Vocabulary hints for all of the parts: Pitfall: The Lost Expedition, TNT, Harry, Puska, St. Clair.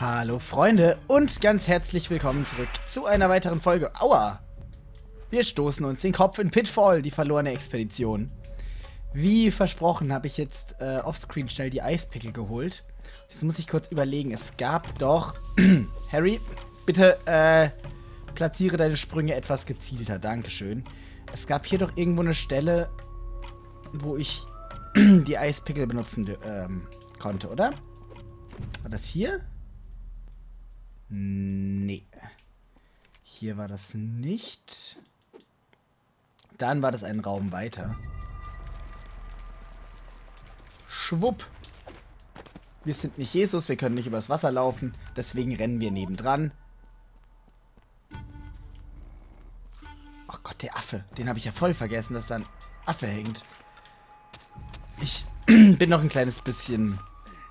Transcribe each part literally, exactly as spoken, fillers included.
Hallo Freunde und ganz herzlich willkommen zurück zu einer weiteren Folge. Aua! Wir stoßen uns den Kopf in Pitfall, die verlorene Expedition. Wie versprochen habe ich jetzt äh, offscreen schnell die Eispickel geholt. Jetzt muss ich kurz überlegen, es gab doch... Harry, bitte äh, platziere deine Sprünge etwas gezielter, dankeschön. Es gab hier doch irgendwo eine Stelle, wo ich die Eispickel benutzen ähm, konnte, oder? War das hier? Nee. Hier war das nicht. Dann war das ein Raum weiter. Schwupp. Wir sind nicht Jesus, wir können nicht übers Wasser laufen. Deswegen rennen wir nebendran. Ach Gott, der Affe. Den habe ich ja voll vergessen, dass da ein Affe hängt. Ich bin noch ein kleines bisschen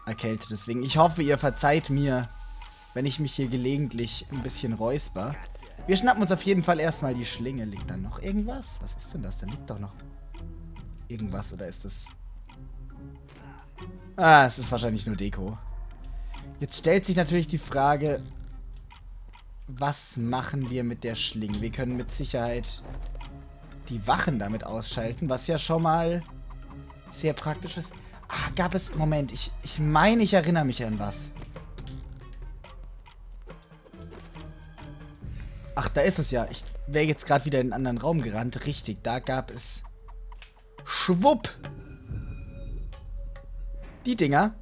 erkältet, deswegen. Ich hoffe, ihr verzeiht mir, wenn ich mich hier gelegentlich ein bisschen räusper. Wir schnappen uns auf jeden Fall erstmal die Schlinge. Liegt da noch irgendwas? Was ist denn das? Da liegt doch noch irgendwas, oder ist das... Ah, es ist wahrscheinlich nur Deko. Jetzt stellt sich natürlich die Frage, was machen wir mit der Schlinge? Wir können mit Sicherheit die Wachen damit ausschalten, was ja schon mal sehr praktisch ist. Ah, gab es... Moment, ich, ich meine, ich erinnere mich an was. Ach, da ist es ja. Ich wäre jetzt gerade wieder in einen anderen Raum gerannt. Richtig, da gab es... Schwupp! Die Dinger.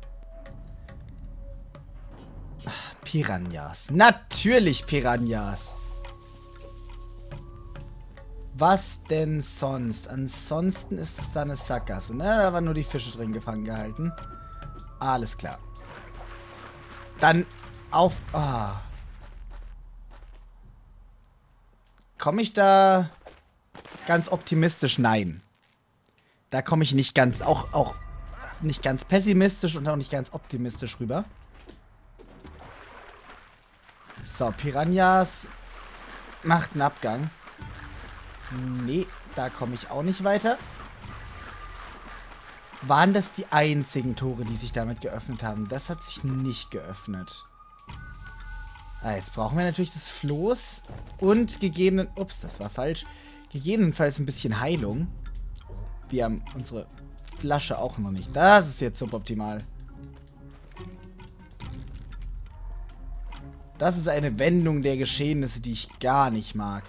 Ach, Piranhas. Natürlich Piranhas! Was denn sonst? Ansonsten ist es da eine Sackgasse. Na, da waren nur die Fische drin gefangen gehalten. Alles klar. Dann auf... Ah... Oh. Komme ich da ganz optimistisch? Nein. Da komme ich nicht ganz, auch, auch nicht ganz pessimistisch und auch nicht ganz optimistisch rüber. So, Piranhas macht einen Abgang. Nee, da komme ich auch nicht weiter. Waren das die einzigen Tore, die sich damit geöffnet haben? Das hat sich nicht geöffnet. Ah, jetzt brauchen wir natürlich das Floß und gegebenen... Ups, das war falsch. Gegebenenfalls ein bisschen Heilung. Wir haben unsere Flasche auch noch nicht. Das ist jetzt suboptimal. Das ist eine Wendung der Geschehnisse, die ich gar nicht mag.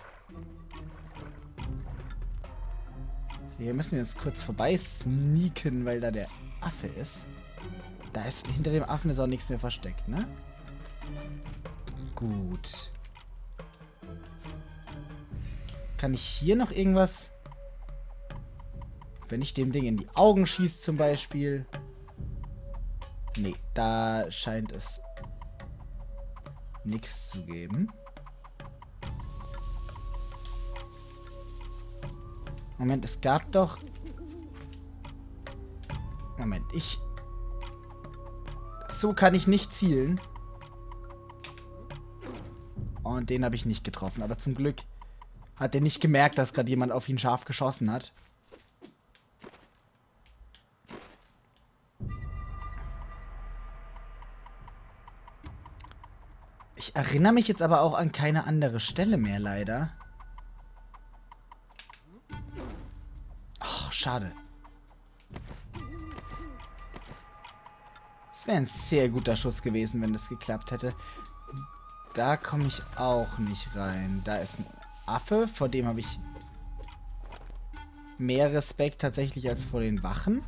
Hier müssen wir jetzt kurz vorbei sneaken, weil da der Affe ist. Da ist hinter dem Affen ist auch nichts mehr versteckt, ne? Gut. Kann ich hier noch irgendwas? Wenn ich dem Ding in die Augen schieße zum Beispiel. Nee, da scheint es nichts zu geben. Moment, es gab doch... Moment, ich... So kann ich nicht zielen. Und den habe ich nicht getroffen. Aber zum Glück hat er nicht gemerkt, dass gerade jemand auf ihn scharf geschossen hat. Ich erinnere mich jetzt aber auch an keine andere Stelle mehr, leider. Ach, schade. Das wäre ein sehr guter Schuss gewesen, wenn das geklappt hätte. Da komme ich auch nicht rein. Da ist ein Affe, vor dem habe ich mehr Respekt tatsächlich als vor den Wachen.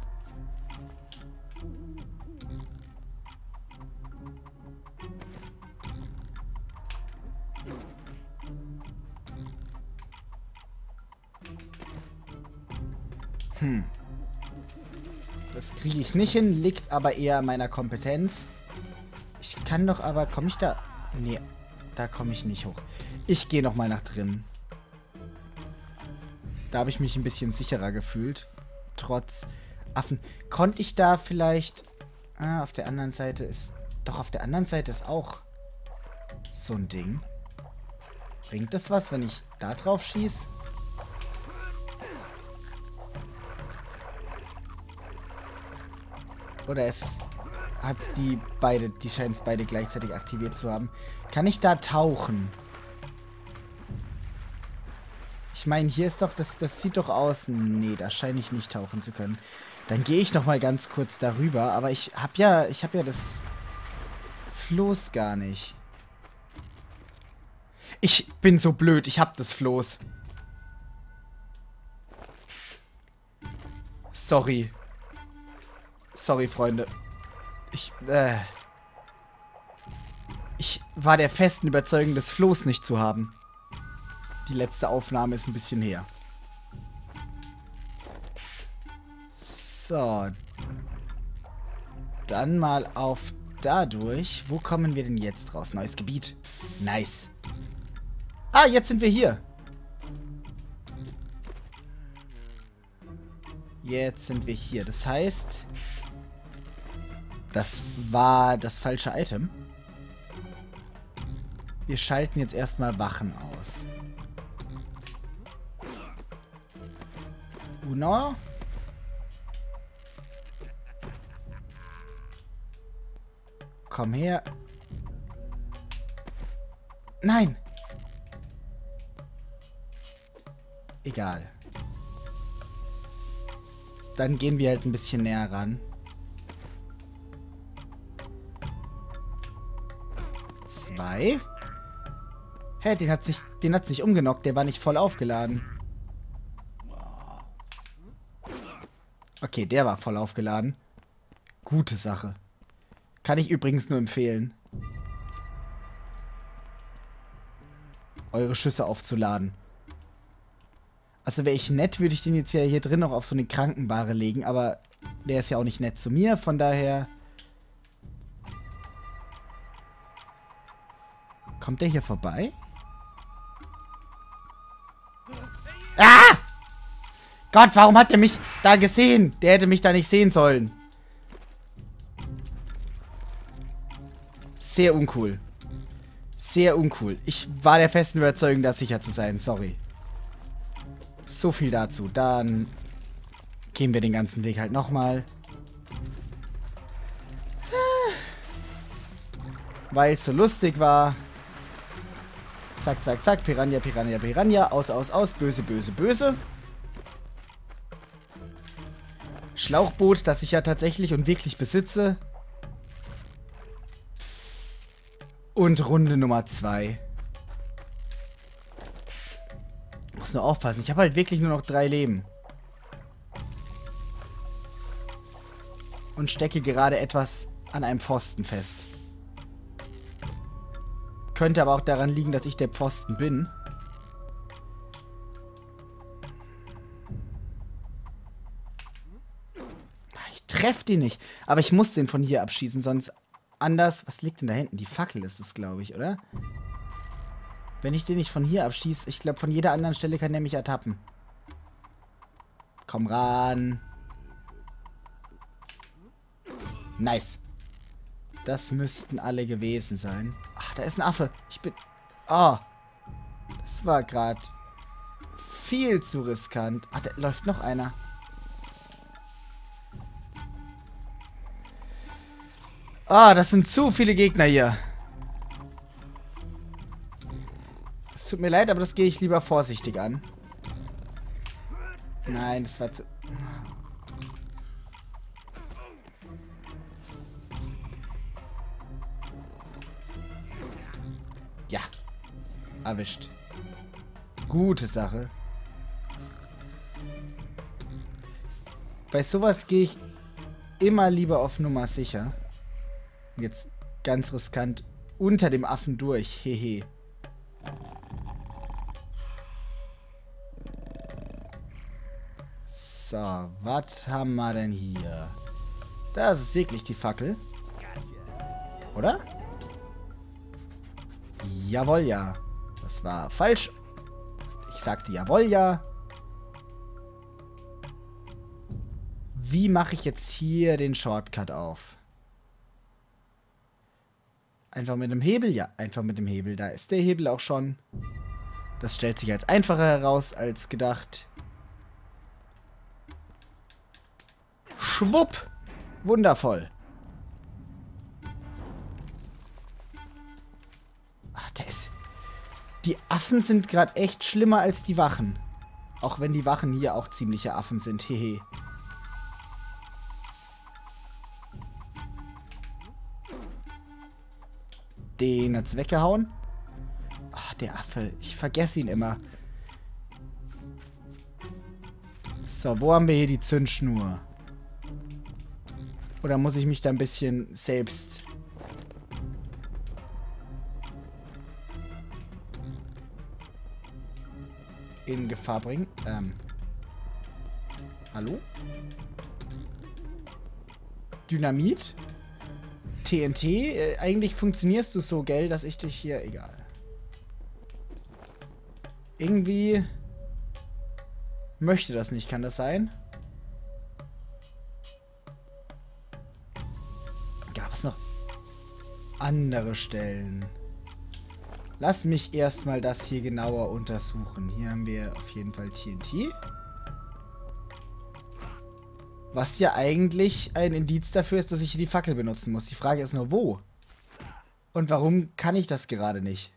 Hm. Das kriege ich nicht hin, liegt aber eher an meiner Kompetenz. Ich kann doch aber... Komme ich da... Nee. Da komme ich nicht hoch. Ich gehe nochmal nach drin. Da habe ich mich ein bisschen sicherer gefühlt. Trotz Affen. Konnte ich da vielleicht... Ah, auf der anderen Seite ist... Doch, auf der anderen Seite ist auch so ein Ding. Bringt das was, wenn ich da drauf schieße? Oder ist hat die beide, die scheinen es beide gleichzeitig aktiviert zu haben. Kann ich da tauchen? Ich meine, hier ist doch, das, das sieht doch aus. Nee, da scheine ich nicht tauchen zu können. Dann gehe ich nochmal ganz kurz darüber, aber ich habe ja, ich habe ja das Floß gar nicht. Ich bin so blöd, ich habe das Floß. Sorry. Sorry, Freunde. Ich, äh... Ich war der festen Überzeugung, das Floß nicht zu haben. Die letzte Aufnahme ist ein bisschen her. So. Dann mal auf dadurch. Wo kommen wir denn jetzt raus? Neues Gebiet. Nice. Ah, jetzt sind wir hier. Jetzt sind wir hier. Das heißt, das war das falsche Item. Wir schalten jetzt erstmal Wachen aus. Uno. Komm her. Nein. Egal. Dann gehen wir halt ein bisschen näher ran. Zwei. Hä, den hat sich, den hat sich umgenockt. Der war nicht voll aufgeladen. Okay, der war voll aufgeladen. Gute Sache. Kann ich übrigens nur empfehlen. Eure Schüsse aufzuladen. Also wäre ich nett, würde ich den jetzt ja hier drin noch auf so eine Krankenbahre legen, aber der ist ja auch nicht nett zu mir, von daher... Kommt der hier vorbei? Ah! Gott, warum hat der mich da gesehen? Der hätte mich da nicht sehen sollen. Sehr uncool. Sehr uncool. Ich war der festen Überzeugung, da sicher zu sein, sorry. So viel dazu. Dann gehen wir den ganzen Weg halt nochmal. Weil es so lustig war. Zack, zack, zack. Piranha, Piranha, Piranha. Aus, aus, aus. Böse, böse, böse. Schlauchboot, das ich ja tatsächlich und wirklich besitze. Und Runde Nummer zwei. Nur aufpassen. Ich habe halt wirklich nur noch drei Leben. Und stecke gerade etwas an einem Pfosten fest. Könnte aber auch daran liegen, dass ich der Pfosten bin. Ich treffe den nicht. Aber ich muss den von hier abschießen, sonst anders... Was liegt denn da hinten? Die Fackel ist es, glaube ich, oder? Wenn ich den nicht von hier abschieße, ich glaube, von jeder anderen Stelle kann der mich ertappen. Komm ran. Nice. Das müssten alle gewesen sein. Ach, da ist ein Affe. Ich bin... Oh. Das war gerade viel zu riskant. Ach, da läuft noch einer. Ah, oh, das sind zu viele Gegner hier. Tut mir leid, aber das gehe ich lieber vorsichtig an. Nein, das war zu... Ja. Erwischt. Gute Sache. Bei sowas gehe ich immer lieber auf Nummer sicher. Jetzt ganz riskant unter dem Affen durch. Hehe. So, was haben wir denn hier? Das ist wirklich die Fackel. Oder? Jawohl, ja. Das war falsch. Ich sagte jawohl, ja. Wie mache ich jetzt hier den Shortcut auf? Einfach mit dem Hebel? Ja, einfach mit dem Hebel. Da ist der Hebel auch schon. Das stellt sich als einfacher heraus als gedacht. Schwupp. Wundervoll. Da ist... Die Affen sind gerade echt schlimmer als die Wachen. Auch wenn die Wachen hier auch ziemliche Affen sind. Hehe. Den hat's weggehauen. Ach, der Affe. Ich vergesse ihn immer. So, wo haben wir hier die Zündschnur? Oder muss ich mich da ein bisschen selbst... in Gefahr bringen. Ähm. Hallo? Dynamit? T N T? Äh, eigentlich funktionierst du so, gell, dass ich dich hier... Egal. Irgendwie... Möchte das nicht, kann das sein? Gab es noch andere Stellen? Lass mich erstmal das hier genauer untersuchen. Hier haben wir auf jeden Fall T N T. Was ja eigentlich ein Indiz dafür ist, dass ich hier die Fackel benutzen muss. Die Frage ist nur, wo? Und warum kann ich das gerade nicht?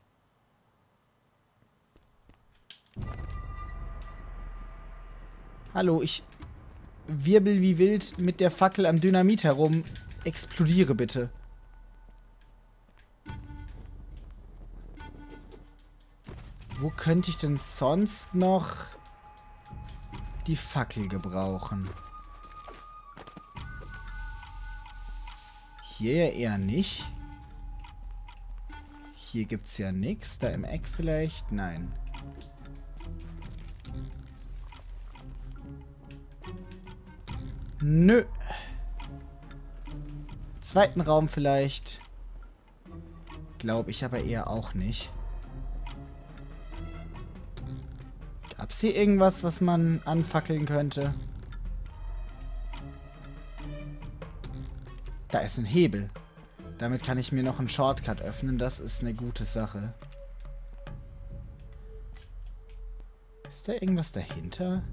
Hallo, ich wirbel wie wild mit der Fackel am Dynamit herum. Explodiere bitte. Wo könnte ich denn sonst noch die Fackel gebrauchen? Hier eher nicht. Hier gibt es ja nichts. Da im Eck vielleicht? Nein. Nö. Zweiten Raum vielleicht. Glaube ich aber eher auch nicht. Gab's hier irgendwas, was man anfackeln könnte? Da ist ein Hebel. Damit kann ich mir noch einen Shortcut öffnen. Das ist eine gute Sache. Ist da irgendwas dahinter?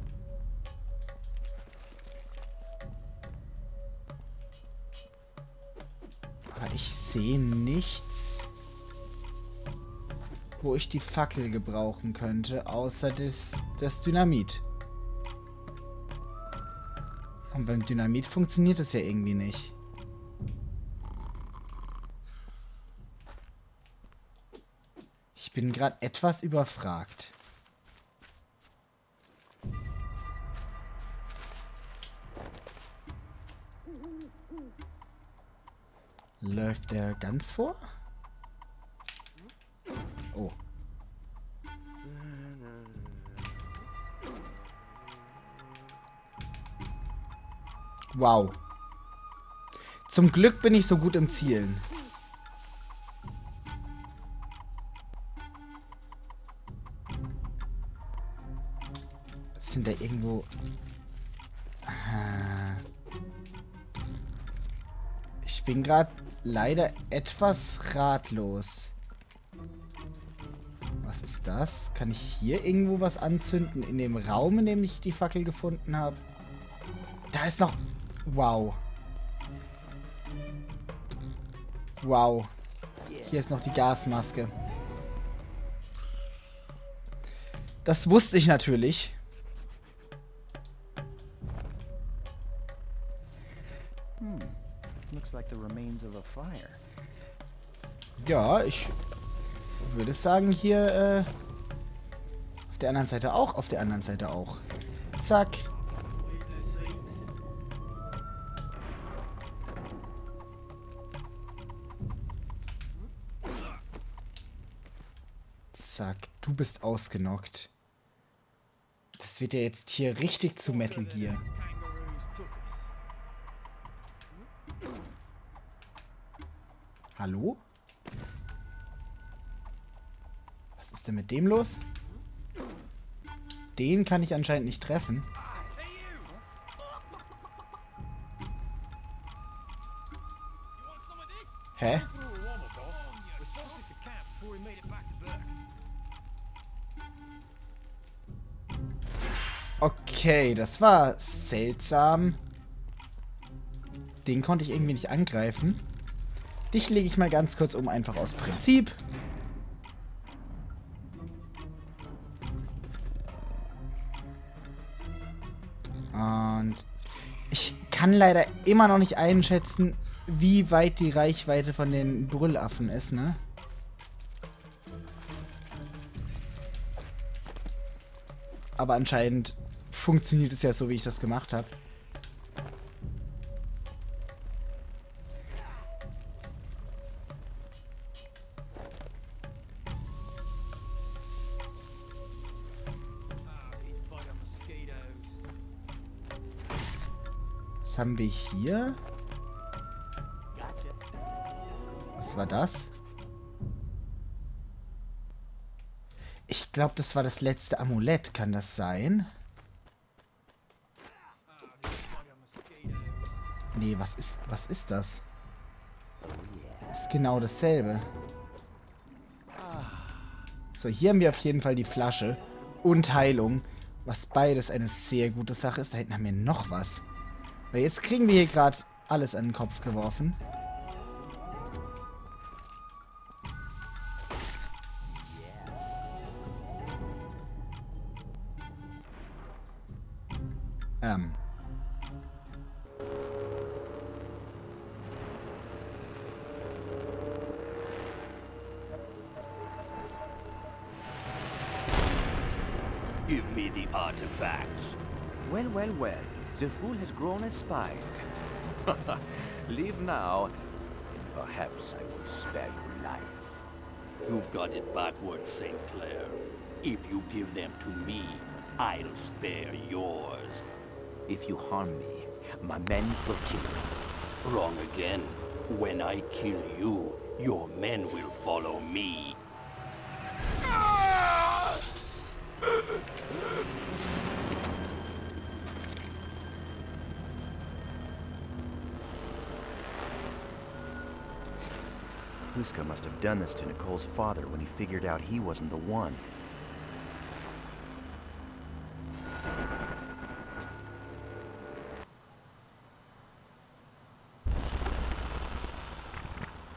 Aber ich sehe nichts, wo ich die Fackel gebrauchen könnte, außer das, das Dynamit. Und beim Dynamit funktioniert es ja irgendwie nicht. Ich bin gerade etwas überfragt. Läuft der ganz vor? Oh. Wow. Zum Glück bin ich so gut im Zielen. Sind da irgendwo... Ich bin gerade leider etwas ratlos. Was ist das? Kann ich hier irgendwo was anzünden? In dem Raum, in dem ich die Fackel gefunden habe? Da ist noch... Wow. Wow. Hier ist noch die Gasmaske. Das wusste ich natürlich. Hm. Looks like the remains of a fire. Ja, ich... würde sagen, hier, äh, auf der anderen Seite auch, auf der anderen Seite auch. Zack. Zack, du bist ausgenockt. Das wird ja jetzt hier richtig zu Metal Gear. Hallo? Was ist denn mit dem los? Den kann ich anscheinend nicht treffen. Hä? Okay, das war seltsam. Den konnte ich irgendwie nicht angreifen. Dich lege ich mal ganz kurz um, einfach aus Prinzip. Und ich kann leider immer noch nicht einschätzen, wie weit die Reichweite von den Brüllaffen ist, ne? Aber anscheinend funktioniert es ja so, wie ich das gemacht habe. Was haben wir hier? Was war das? Ich glaube, das war das letzte Amulett. Kann das sein? Nee, was ist, was ist das? Das ist genau dasselbe. So, hier haben wir auf jeden Fall die Flasche und Heilung. Was beides eine sehr gute Sache ist. Da hinten haben wir noch was. Weil jetzt kriegen wir hier gerade alles an den Kopf geworfen. Ähm. Give me the artifacts. Well, well, well. The fool has grown a spine. Leave now, and perhaps I will spare you life. You've got it backwards, Saint Clair. If you give them to me, I'll spare yours. If you harm me, my men will kill you. Wrong again. When I kill you, your men will follow me. Puska must have done this to Nicole's father when he figured out he wasn't the one.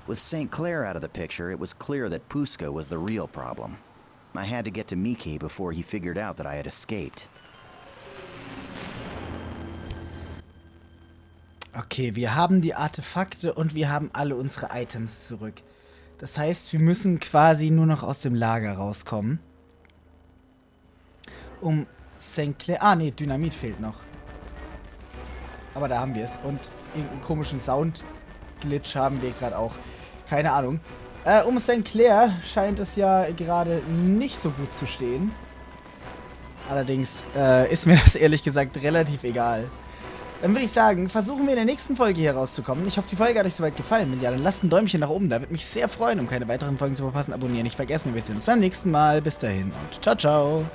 With Saint Clair out of the picture, it was clear that Puska was the real problem. I had to get to Miki before he figured out that I had escaped. Okay, wir haben die Artefakte und wir haben alle unsere Items zurück. Das heißt, wir müssen quasi nur noch aus dem Lager rauskommen. Um Saint Clair... Ah, nee, Dynamit fehlt noch. Aber da haben wir es. Und irgendeinen komischen Sound-Glitch haben wir gerade auch. Keine Ahnung. Äh, um Saint Clair scheint es ja gerade nicht so gut zu stehen. Allerdings äh, ist mir das ehrlich gesagt relativ egal. Dann würde ich sagen, versuchen wir in der nächsten Folge hier rauszukommen. Ich hoffe, die Folge hat euch soweit gefallen. Wenn ja, dann lasst ein Däumchen nach oben da. Würde mich sehr freuen, um keine weiteren Folgen zu verpassen. Abonnieren nicht vergessen. Wir sehen uns beim nächsten Mal. Bis dahin und ciao, ciao.